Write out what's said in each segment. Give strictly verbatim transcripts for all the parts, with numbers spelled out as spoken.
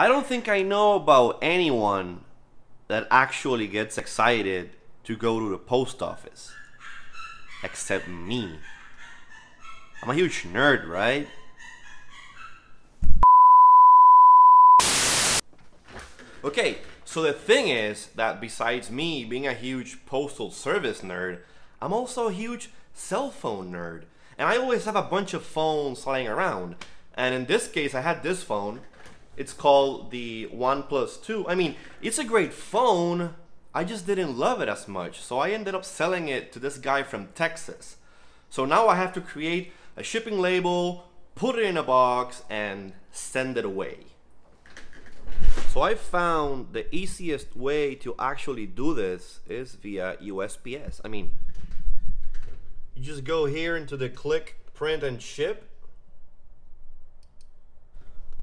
I don't think I know about anyone that actually gets excited to go to the post office. Except me. I'm a huge nerd, right? Okay, so the thing is that besides me being a huge postal service nerd, I'm also a huge cell phone nerd. And I always have a bunch of phones lying around. And in this case, I had this phone. It's called the OnePlus two. I mean, it's a great phone. I just didn't love it as much. So I ended up selling it to this guy from Texas. So now I have to create a shipping label, put it in a box, and send it away. So I found the easiest way to actually do this is via U S P S. I mean, you just go here into the click, print, and ship.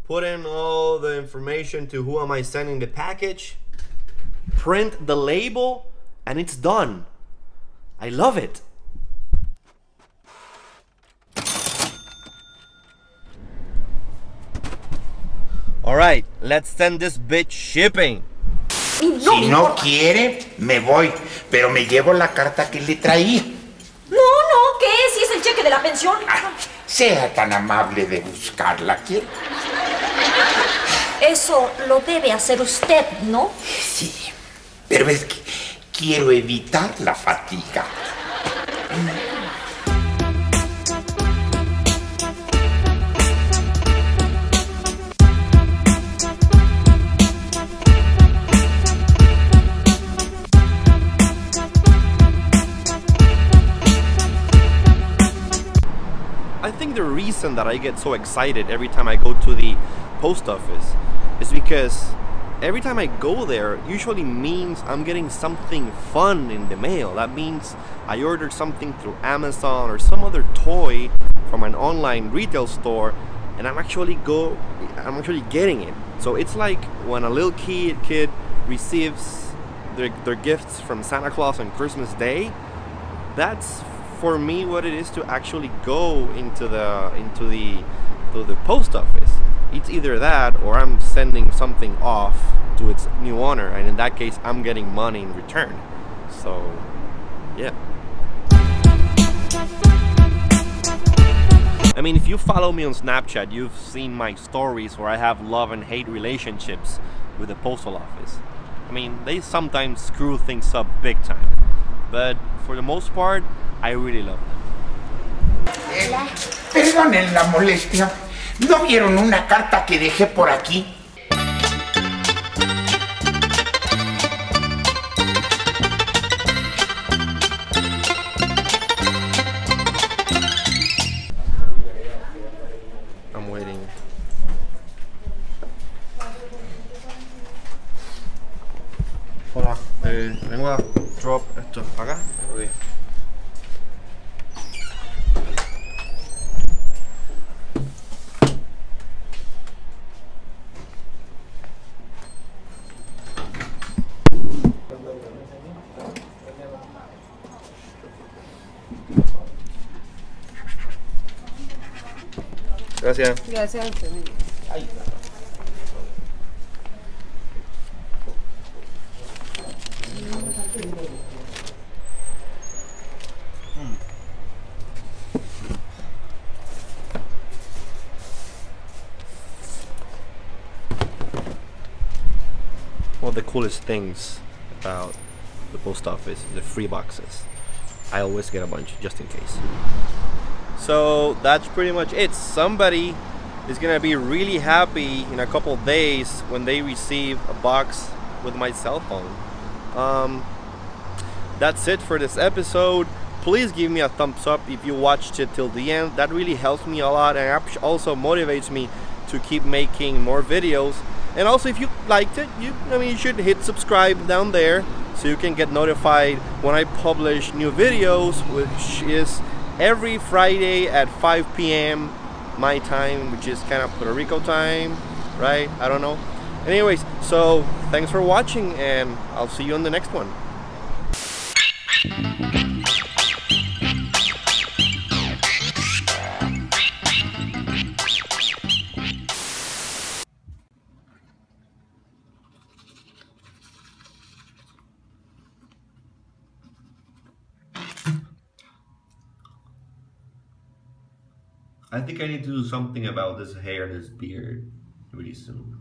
Put in all the information to who am I sending the package. Print the label, and it's done. I love it. All right, let's send this bitch shipping. Si no quiere, me voy, pero me llevo la carta que le traí. No, no, ¿qué es? Si es el cheque de la pensión. Ah, sea tan amable de buscarla, ¿quiere? Eso lo debe hacer usted, ¿no? Sí, pero es que quiero evitar la fatiga. I think the reason that I get so excited every time I go to the post office is because every time I go there usually means I'm getting something fun in the mail. That means I ordered something through Amazon or some other toy from an online retail store, and I'm actually go I'm actually getting it. So it's like when a little kid kid receives their, their gifts from Santa Claus on Christmas Day. That's for me what it is to actually go into the into the to the post office. It's either that or I'm sending something off to its new owner, and in that case I'm getting money in return. So yeah, I mean, if you follow me on Snapchat, you've seen my stories where I have love and hate relationships with the postal office. I mean, they sometimes screw things up big time, but for the most part I really love them. Eh, perdonen la molestia. ¿No vieron una carta que dejé por aquí? I'm waiting. Hola, eh, vengo a drop esto acá. Okay. Gracias. Gracias. One of the coolest things about the post office is the free boxes. I always get a bunch just in case. So that's pretty much it. Somebody is gonna be really happy in a couple days when they receive a box with my cell phone. Um, that's it for this episode. Please give me a thumbs up if you watched it till the end. That really helps me a lot and also motivates me to keep making more videos. And also, if you liked it, you I mean you should hit subscribe down there so you can get notified when I publish new videos, which is every Friday at five P M my time, which is kind of Puerto Rico time, right? I don't know. Anyways, so thanks for watching, and I'll see you on the next one. I think I need to do something about this hair, this beard, really soon.